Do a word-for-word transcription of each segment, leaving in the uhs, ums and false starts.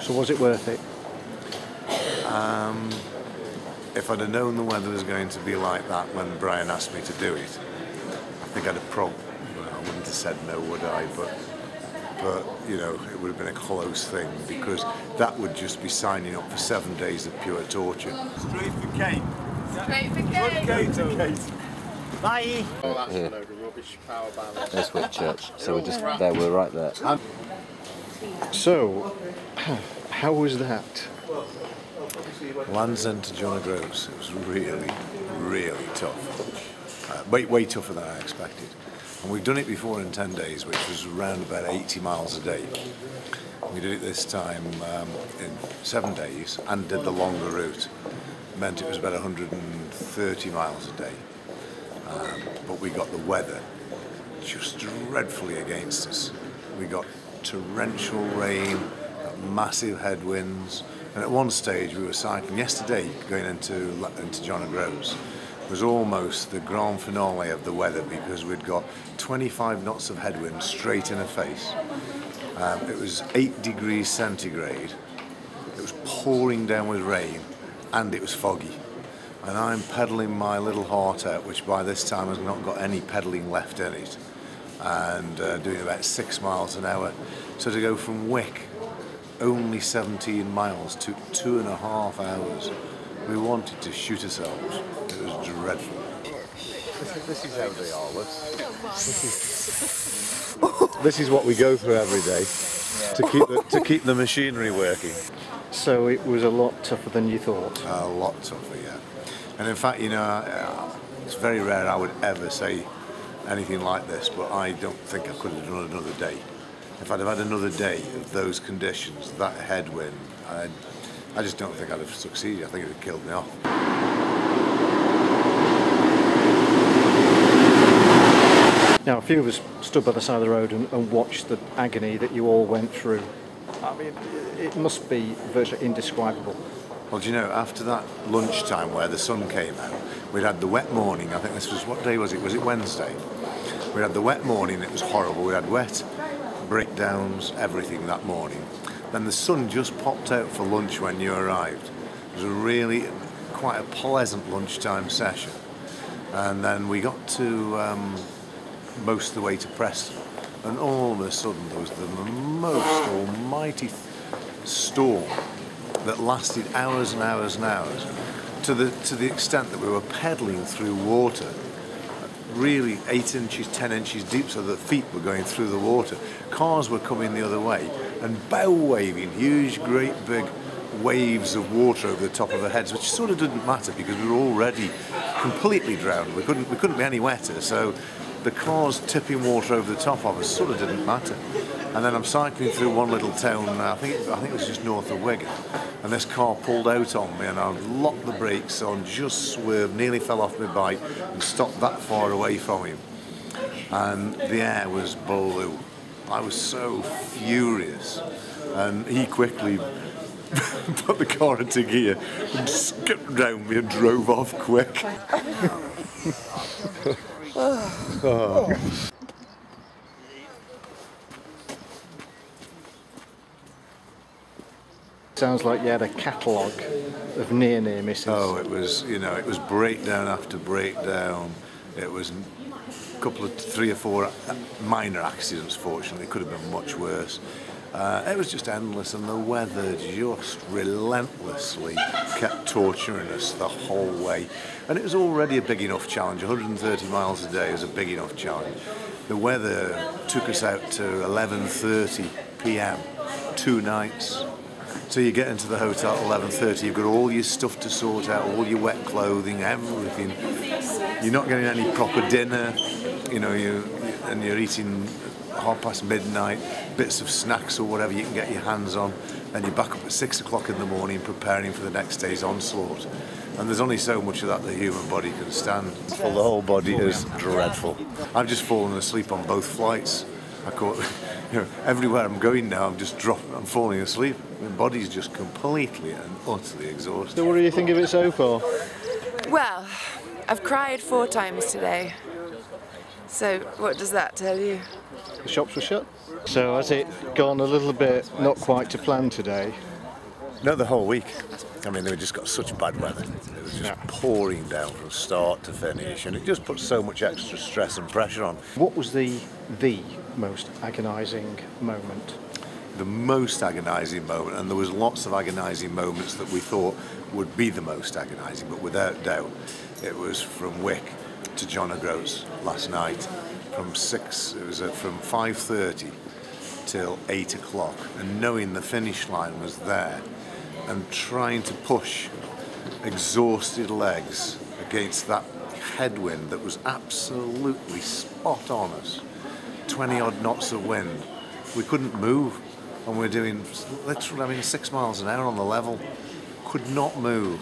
So was it worth it? Um, if I'd have known the weather was going to be like that when Brian asked me to do it, I think I'd have probably, well, I wouldn't have said no, would I? But, but, you know, it would have been a close thing, because that would just be signing up for seven days of pure torture. Straight for Kate. Straight for Kate. Straight for Kate. Bye. Oh, that's a load of rubbish, power balance. That's Wick Church. So we're just there, we're right there. Um, so, how was that? Landsend to John O'Groats. It was really, really tough. Uh, way, way tougher than I expected. And we've done it before in ten days, which was around about eighty miles a day. We did it this time um, in seven days and did the longer route. It meant it was about one hundred thirty miles a day. Um, but we got the weather just dreadfully against us. We got torrential rain, got massive headwinds, and at one stage we were cycling. Yesterday, going into into John O'Groats, was almost the grand finale of the weather, because we'd got twenty-five knots of headwind straight in her face. Um, it was eight degrees centigrade. It was pouring down with rain, and it was foggy. And I'm pedalling my little heart out, which by this time has not got any pedalling left in it, and uh, doing about six miles an hour. So to go from Wick, only seventeen miles, to two and a half hours, we wanted to shoot ourselves. It was dreadful. This is, this is how they are, this. This is, this is what we go through every day to keep the, to keep the machinery working. So it was a lot tougher than you thought? A lot tougher, yeah. And in fact, you know, it's very rare I would ever say anything like this, but I don't think I could have done another day. If I'd have had another day of those conditions, that headwind, I, I just don't think I'd have succeeded. I think it would have killed me off. Now, a few of us stood by the side of the road and, and watched the agony that you all went through. I mean, it must be virtually indescribable. Well, do you know, after that lunchtime where the sun came out, we'd had the wet morning. I think this was, what day was it? Was it Wednesday? We'd had the wet morning, it was horrible. We had wet, breakdowns, everything that morning. Then the sun just popped out for lunch when you arrived. It was a really, quite a pleasant lunchtime session. And then we got to um, most of the way to Preston. And all of a sudden there was the most almighty storm that lasted hours and hours and hours, to the to the extent that we were pedalling through water, really eight inches, ten inches deep, so that feet were going through the water. Cars were coming the other way and bow waving huge, great big waves of water over the top of our heads, which sort of didn't matter because we were already completely drowned. We couldn't we couldn't be any wetter, so the cars tipping water over the top of us sort of didn't matter. And then I'm cycling through one little town, and I think I think it was just north of Wigan, and this car pulled out on me, and I locked the brakes on, just swerved, nearly fell off my bike, and stopped that far away from him. And the air was blue. I was so furious, and he quickly put the car into gear, and skipped round me and drove off quick. Oh. Sounds like you had a catalogue of near near misses. Oh, it was, you know, it was breakdown after breakdown. It was a couple of three or four minor accidents. Fortunately, it could have been much worse. Uh, it was just endless, and the weather just relentlessly kept torturing us the whole way. And it was already a big enough challenge. one hundred thirty miles a day is a big enough challenge. The weather took us out to eleven thirty p m, two nights. So you get into the hotel at eleven thirty, you've got all your stuff to sort out, all your wet clothing, everything. You're not getting any proper dinner, you know, you, and you're eating half past midnight, bits of snacks or whatever you can get your hands on, and you're back up at six o'clock in the morning preparing for the next day's onslaught. And there's only so much of that the human body can stand. Well, the whole body is dreadful. I've just fallen asleep on both flights. I caught, you know, everywhere I'm going now, I'm just dropping, I'm falling asleep. My body's just completely and utterly exhausted. So what do you think of it so far? Well, I've cried four times today. So what does that tell you? The shops were shut? So has it gone a little bit not quite to plan today? No, the whole week. I mean, they just got such bad weather. It was just yeah. pouring down from start to finish, and it just put so much extra stress and pressure on. What was the the most agonising moment? The most agonising moment, and there was lots of agonising moments that we thought would be the most agonising, but without doubt, it was from Wick to John O'Groats last night. From six, it was from five thirty till eight o'clock, and knowing the finish line was there, and trying to push exhausted legs against that headwind that was absolutely spot on us. twenty odd knots of wind. We couldn't move, and we were doing literally, I mean, six miles an hour on the level. Could not move,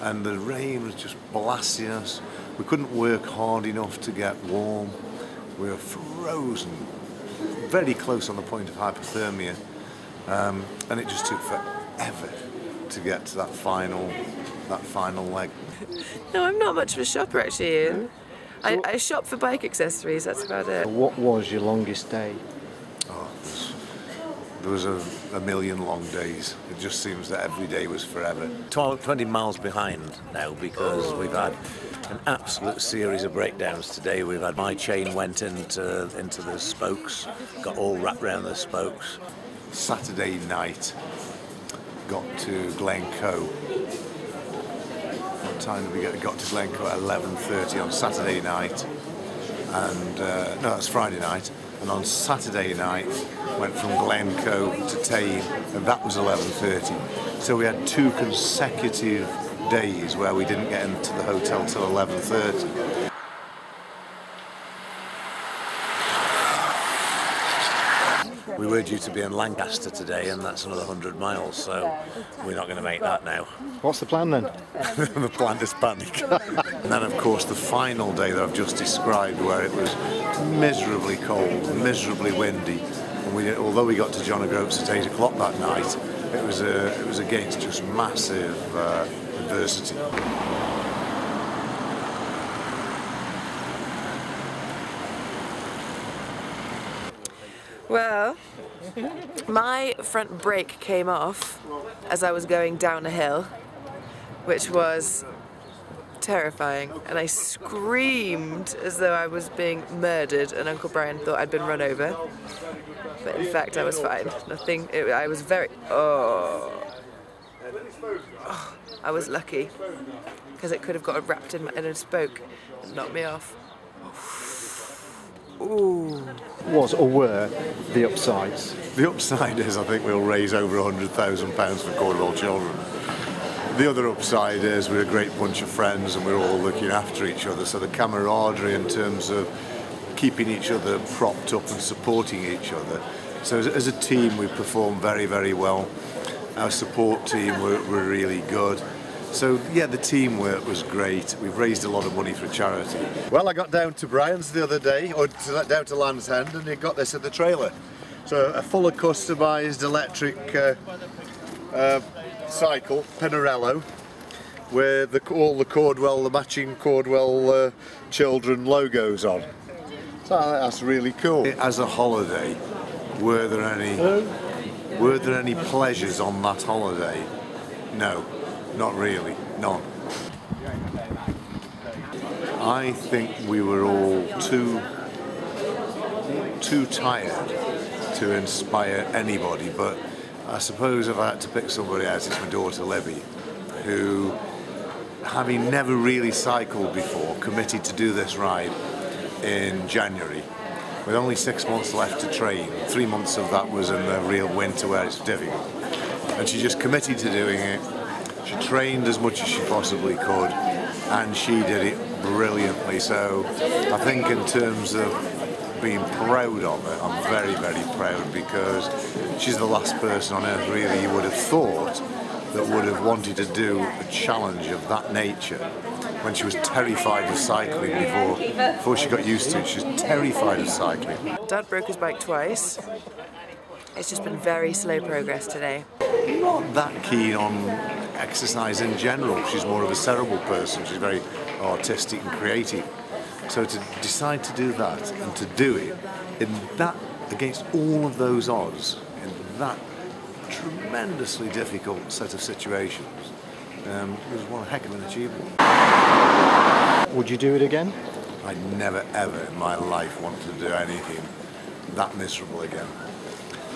and the rain was just blasting us. We couldn't work hard enough to get warm. We were frozen, very close on the point of hypothermia, um, and it just took forever to get to that final, that final leg. No, I'm not much of a shopper actually, Ian. I, I shop for bike accessories, that's about it. What was your longest day? Oh, there was a, a million long days. It just seems that every day was forever. twenty miles behind now because we've had an absolute series of breakdowns today. We've had my chain went into, into the spokes, got all wrapped around the spokes. Saturday night, got to Glencoe. What time did we get? Got to Glencoe at eleven thirty on Saturday night. And, uh, no, that's Friday night. And on Saturday night, went from Glencoe to Tain, and that was eleven thirty. So we had two consecutive days where we didn't get into the hotel till eleven thirty. We were due to be in Lancaster today, and that's another one hundred miles, so we're not going to make that now. What's the plan then? The plan is panic. And then, of course, the final day that I've just described, where it was miserably cold, miserably windy, and we, although we got to John O'Groats at eight o'clock that night, it was a, it was against just massive uh, adversity. Well, my front brake came off as I was going down a hill, which was terrifying, and I screamed as though I was being murdered, and Uncle Brian thought I'd been run over, but in fact I was fine. Nothing, it, I was very, oh, oh, I was lucky, because it could have got wrapped in, in a spoke and knocked me off. Ooh. Was or were the upsides? The upside is I think we'll raise over one hundred thousand pounds for Caudwell Children. The other upside is we're a great bunch of friends and we're all looking after each other, so the camaraderie in terms of keeping each other propped up and supporting each other. So as, as a team we performed very, very well. Our support team were, were really good. So, yeah, the teamwork was great. We've raised a lot of money for charity. Well, I got down to Brian's the other day, or to, down to Land's End, and he got this in the trailer. So, a fuller customised electric uh, uh, cycle, Pinarello, with the, all the Caudwell, the matching Caudwell uh, Children logos on. So, that's really cool. As a holiday, were there any, were there any pleasures on that holiday? No. Not really, none. I think we were all too, too tired to inspire anybody, but I suppose if I had to pick somebody out, it's my daughter Libby, who, having never really cycled before, committed to do this ride in January, with only six months left to train. Three months of that was in the real winter where it's difficult. And she just committed to doing it. She trained as much as she possibly could, and she did it brilliantly. So I think in terms of being proud of it, I'm very, very proud, because she's the last person on earth really you would have thought that would have wanted to do a challenge of that nature when she was terrified of cycling before. Before she got used to it, she was terrified of cycling. Dad broke his bike twice. It's just been very slow progress today. Not that keen on exercise in general. She's more of a cerebral person. She's very artistic and creative. So to decide to do that and to do it in that against all of those odds in that tremendously difficult set of situations um, was one heck of an achievement. Would you do it again? I'd never ever in my life want to do anything that miserable again.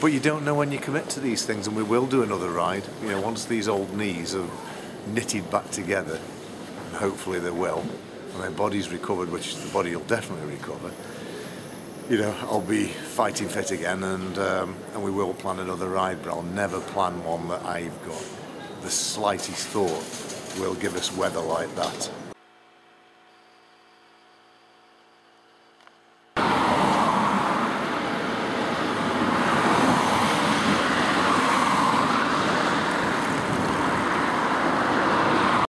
But you don't know when you commit to these things, and we will do another ride. You know, once these old knees are knitted back together, and hopefully they will, and their body's recovered, which the body will definitely recover. You know, I'll be fighting fit again, and um, and we will plan another ride. But I'll never plan one that I've got the slightest thought will give us weather like that.